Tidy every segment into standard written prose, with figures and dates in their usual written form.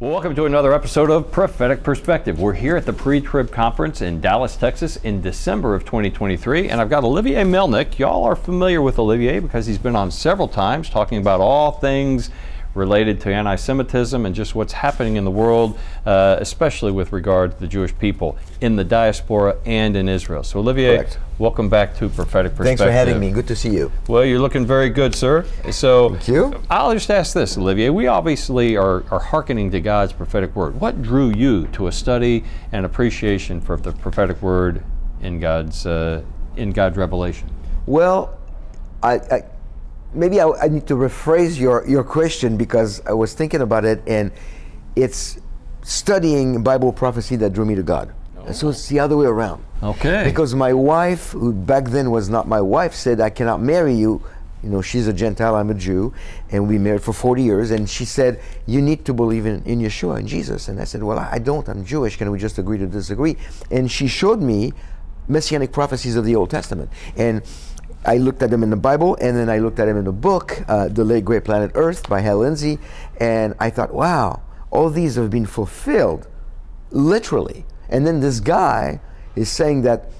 Welcome to another episode of Prophetic Perspective. We're here at the Pre-Trib Conference in Dallas, Texas in December of 2023, and I've got Olivier Melnick. Y'all are familiar with Olivier because he's been on several times talking about all things related to anti-Semitism and just what's happening in the world, especially with regard to the Jewish people in the diaspora and in Israel. So Olivier, welcome back to Prophetic Perspective. Thanks for having me. Good to see you. Well, you're looking very good, sir. So thank you. I'll just ask this, Olivier. We obviously are hearkening to God's prophetic word. What drew you to a study and appreciation for the prophetic word in God's revelation? Well, Maybe I need to rephrase your question, because I was thinking about it, and it's studying Bible prophecy that drew me to God. Oh. And so it's the other way around. Okay. Because my wife, who back then was not my wife, said, I cannot marry you. You know, she's a Gentile, I'm a Jew, and we married for 40 years. And she said, you need to believe in Yeshua and Jesus. And I said, well, I don't, I'm Jewish. Can we just agree to disagree? And she showed me Messianic prophecies of the Old Testament. And I looked at them in the Bible, and then I looked at them in the book, The Late Great Planet Earth by Hal Lindsey, and I thought, wow, all these have been fulfilled, literally. And then this guy is saying that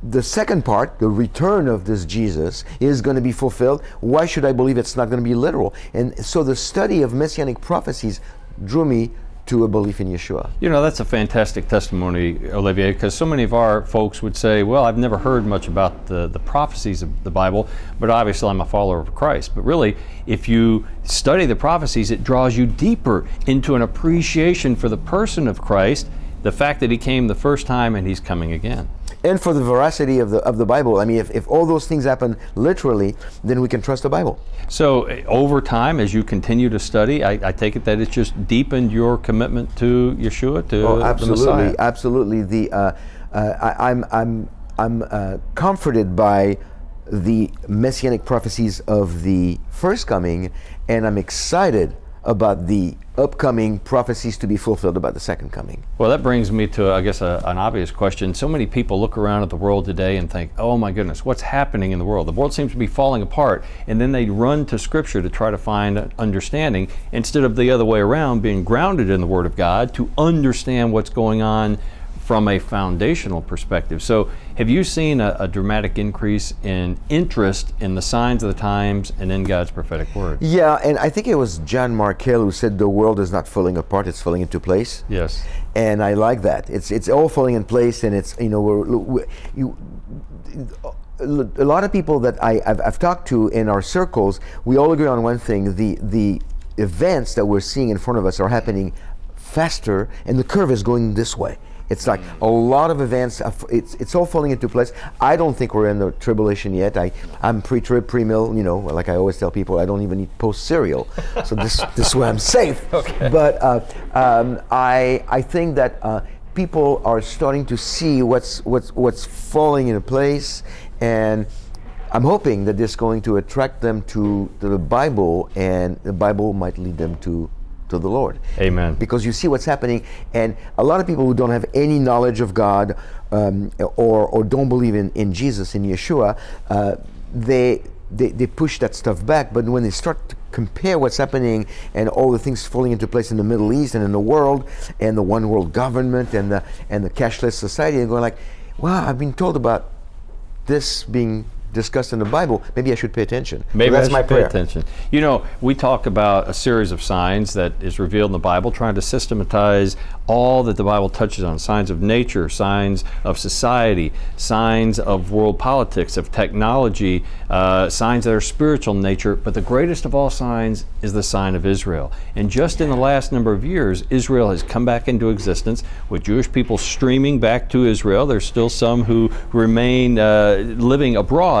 the second part, the return of this Jesus, is going to be fulfilled. Why should I believe it's not going to be literal? And so the study of Messianic prophecies drew me to a belief in Yeshua. You know, that's a fantastic testimony, Olivier, because so many of our folks would say, well, I've never heard much about the prophecies of the Bible, but obviously I'm a follower of Christ. But really, if you study the prophecies, it draws you deeper into an appreciation for the person of Christ, the fact that he came the first time and he's coming again. And for the veracity of the Bible. I mean, if all those things happen literally, then we can trust the Bible. So over time, as you continue to study, I take it that it's just deepened your commitment to Yeshua, to the Messiah. Absolutely. I'm comforted by the Messianic prophecies of the first coming, and I'm excited about the upcoming prophecies to be fulfilled about the second coming. Well, that brings me to, I guess, an obvious question. So many people look around at the world today and think, oh my goodness, what's happening in the world? The world seems to be falling apart. And then they run to Scripture to try to find understanding, instead of the other way around, being grounded in the Word of God to understand what's going on from a foundational perspective. So have you seen a dramatic increase in interest in the signs of the times and in God's prophetic word? Yeah, and I think it was John Markel who said the world is not falling apart, it's falling into place. Yes. And I like that. It's all falling in place, and it's, you know, a lot of people that I've talked to in our circles, we all agree on one thing: the events that we're seeing in front of us are happening faster, and the curve is going this way. It's like a lot of events, it's all falling into place. I don't think we're in the tribulation yet. I'm pre-trib, pre-mill, you know, like I always tell people, I don't even eat post-cereal. So this way I'm safe. Okay. But I think that people are starting to see what's falling into place, and I'm hoping that this is going to attract them to the Bible, and the Bible might lead them to the Lord. Amen. Because you see what's happening, and a lot of people who don't have any knowledge of God or don't believe in Jesus, in Yeshua, they push that stuff back. But when they start to compare what's happening and all the things falling into place in the Middle East and in the world, and the one world government and the cashless society, and going like, wow, I've been told about this being discussed in the Bible, maybe I should pay attention. Maybe so. That's my prayer. Pay attention. You know, we talk about a series of signs that is revealed in the Bible, trying to systematize all that the Bible touches on: signs of nature, signs of society, signs of world politics, of technology, signs that are spiritual in nature. But the greatest of all signs is the sign of Israel. And just in the last number of years, Israel has come back into existence, with Jewish people streaming back to Israel. There's still some who remain living abroad.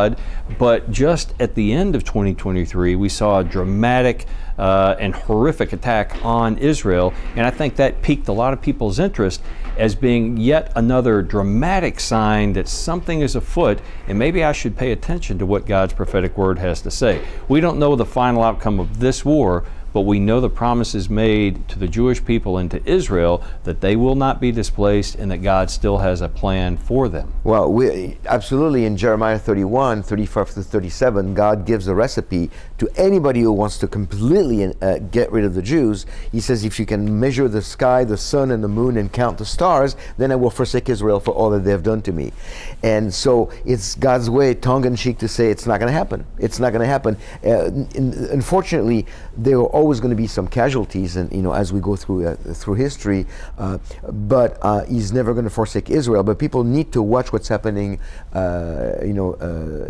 But just at the end of 2023, we saw a dramatic and horrific attack on Israel, and I think that piqued a lot of people's interest as being yet another dramatic sign that something is afoot, and maybe I should pay attention to what God's prophetic word has to say. We don't know the final outcome of this war, but we know the promise is made to the Jewish people and to Israel that they will not be displaced and that God still has a plan for them. Well, we, absolutely, in Jeremiah 31, 35 to 37, God gives a recipe to anybody who wants to completely get rid of the Jews. He says, if you can measure the sky, the sun, and the moon, and count the stars, then I will forsake Israel for all that they have done to me. And so it's God's way, tongue-in-cheek, to say it's not going to happen. It's not going to happen. Unfortunately, there are always going to be some casualties, and you know, as we go through through history. But He's never going to forsake Israel. But people need to watch what's happening, you know,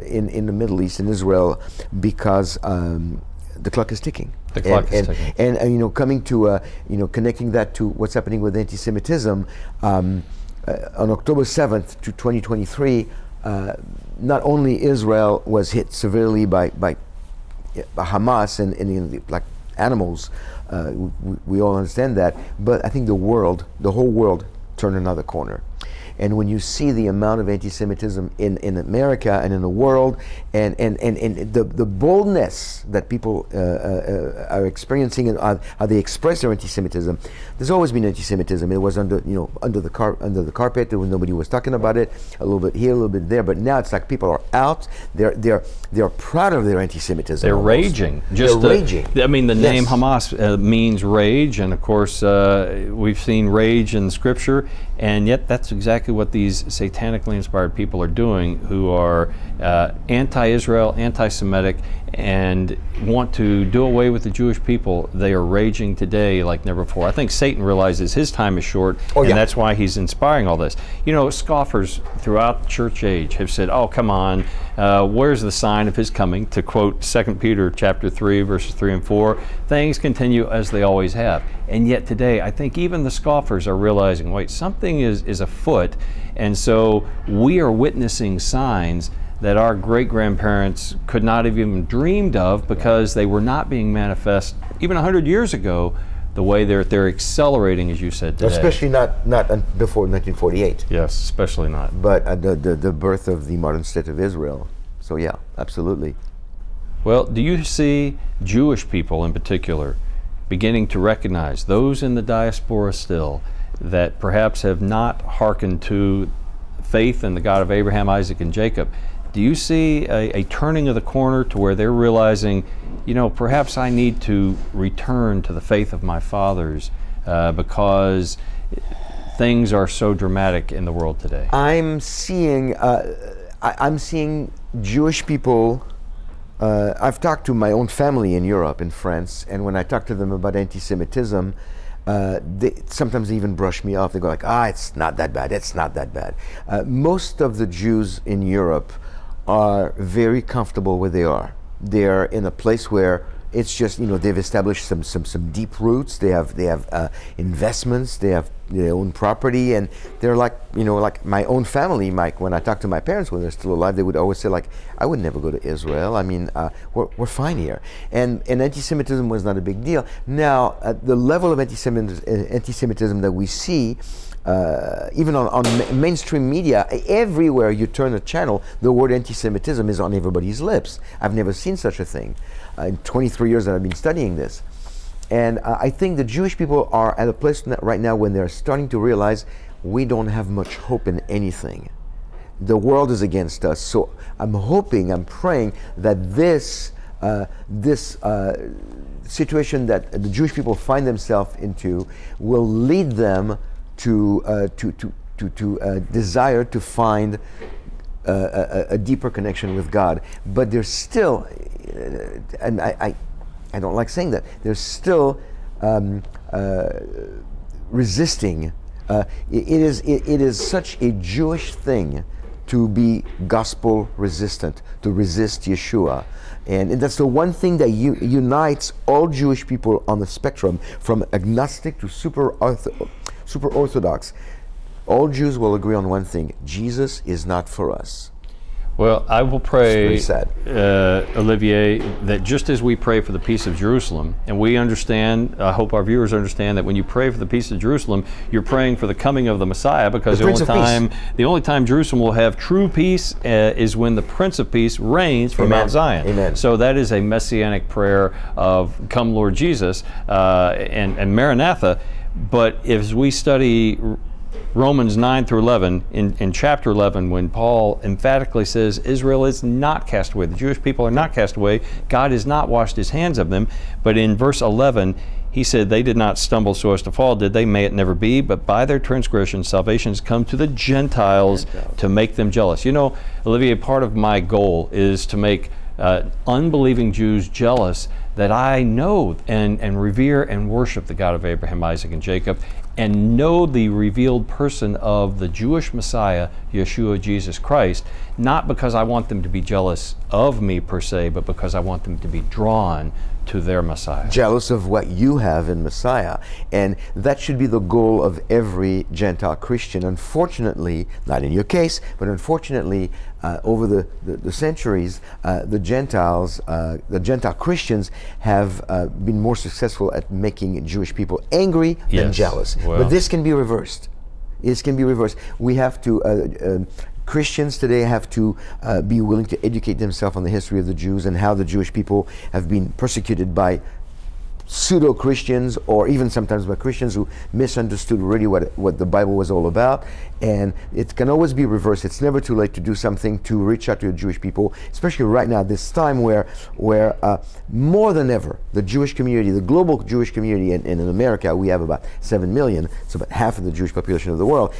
in the Middle East, in Israel, because the clock is ticking. The clock is ticking. And you know, coming to you know, connecting that to what's happening with anti-Semitism, on October 7th to 2023. Not only Israel was hit severely by Hamas and you know, the black animals, we all understand that, but I think the world, the whole world, turned another corner. And when you see the amount of anti-Semitism in America and in the world, and the boldness that people are experiencing and how they express their anti-Semitism, there's always been anti-Semitism. It was under, you know, under the carpet. There was, nobody was talking about it. A little bit here, a little bit there. But now it's like people are out. They're proud of their anti-Semitism. They're raging. They're raging. I mean, the name Hamas means rage, and of course we've seen rage in Scripture, and yet that's exactly what these satanically inspired people are doing, who are anti-Israel, anti-Semitic, and want to do away with the Jewish people. They are raging today like never before. I think Satan realizes his time is short, and that's why he's inspiring all this. You know, scoffers throughout the church age have said, oh, come on, where's the sign of his coming? To quote 2 Peter 3:3-4, things continue as they always have. And yet today, I think even the scoffers are realizing, wait, something is afoot, and so we are witnessing signs that our great-grandparents could not have even dreamed of, because they were not being manifest even 100 years ago the way they're accelerating, as you said today. Especially not before 1948. Yes, especially not. But the birth of the modern state of Israel. So yeah, absolutely. Well, do you see Jewish people in particular beginning to recognize, those in the diaspora still, that perhaps have not hearkened to faith in the God of Abraham, Isaac, and Jacob? Do you see a turning of the corner to where they're realizing, you know, perhaps I need to return to the faith of my fathers because things are so dramatic in the world today? I'm seeing Jewish people. I've talked to my own family in Europe, in France, and when I talk to them about anti-Semitism, sometimes they even brush me off. They go like, it's not that bad, it's not that bad. Most of the Jews in Europe are very comfortable where they are. They're in a place where it's just, you know, they've established some deep roots. They have investments, they have their own property, and they're like, you know, like my own family, Mike, when I talk to my parents when they're still alive, they would always say like, I would never go to Israel. I mean, we're fine here. And anti-Semitism was not a big deal. Now, at the level of anti-Semitism that we see, even on mainstream media, everywhere you turn a channel, the word anti-Semitism is on everybody's lips. I've never seen such a thing in 23 years that I've been studying this. And I think the Jewish people are at a place right now when they're starting to realize we don't have much hope in anything. The world is against us. So I'm hoping, I'm praying that this situation that the Jewish people find themselves into will lead them to desire to find a deeper connection with God. But there's still, and I don't like saying that, they're still resisting. It is such a Jewish thing to be gospel resistant, to resist Yeshua. And that's the one thing that unites all Jewish people on the spectrum, from agnostic to super orthodox. All Jews will agree on one thing: Jesus is not for us. Well, I will pray, Olivier, that just as we pray for the peace of Jerusalem, and we understand, I hope our viewers understand that when you pray for the peace of Jerusalem, you're praying for the coming of the Messiah, because the only time Jerusalem will have true peace is when the Prince of Peace reigns from Mount Zion. Amen. So that is a messianic prayer of come Lord Jesus and Maranatha. But as we study Romans 9 through 11, in chapter 11, when Paul emphatically says Israel is not cast away, the Jewish people are not cast away, God has not washed his hands of them, but in verse 11, he said, they did not stumble so as to fall, did they? May it never be, but by their transgression, salvation has come to the Gentiles to make them jealous. You know, Olivier, part of my goal is to make unbelieving Jews jealous that I know and revere and worship the God of Abraham, Isaac, and Jacob, and know the revealed person of the Jewish Messiah, Yeshua, Jesus Christ, not because I want them to be jealous of me per se, but because I want them to be drawn to their Messiah. Jealous of what you have in Messiah. And that should be the goal of every Gentile Christian. Unfortunately, not in your case, but unfortunately, over the centuries, the Gentile Christians have been more successful at making Jewish people angry than jealous. Well. But this can be reversed. This can be reversed. We have to, Christians today have to be willing to educate themselves on the history of the Jews and how the Jewish people have been persecuted by pseudo-Christians, or even sometimes by Christians who misunderstood really what the Bible was all about. And it can always be reversed. It's never too late to do something, to reach out to your Jewish people, especially right now, this time where more than ever, the Jewish community, the global Jewish community, and in America we have about 7 million, so about half of the Jewish population of the world,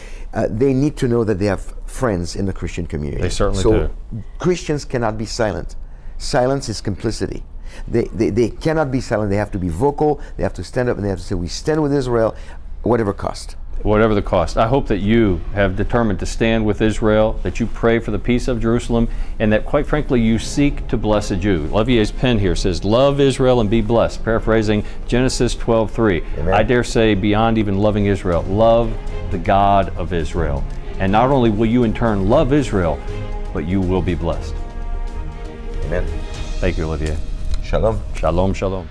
they need to know that they have friends in the Christian community. They certainly do. So Christians cannot be silent. Silence is complicity. They cannot be silent. They have to be vocal. They have to stand up and they have to say, we stand with Israel, whatever cost. Whatever the cost. I hope that you have determined to stand with Israel, that you pray for the peace of Jerusalem, and that, quite frankly, you seek to bless a Jew. Olivier's pen here says, love Israel and be blessed, paraphrasing Genesis 12:3. I dare say, beyond even loving Israel, love the God of Israel. And not only will you in turn love Israel, but you will be blessed. Amen. Thank you, Olivier. Shalom. Shalom, shalom.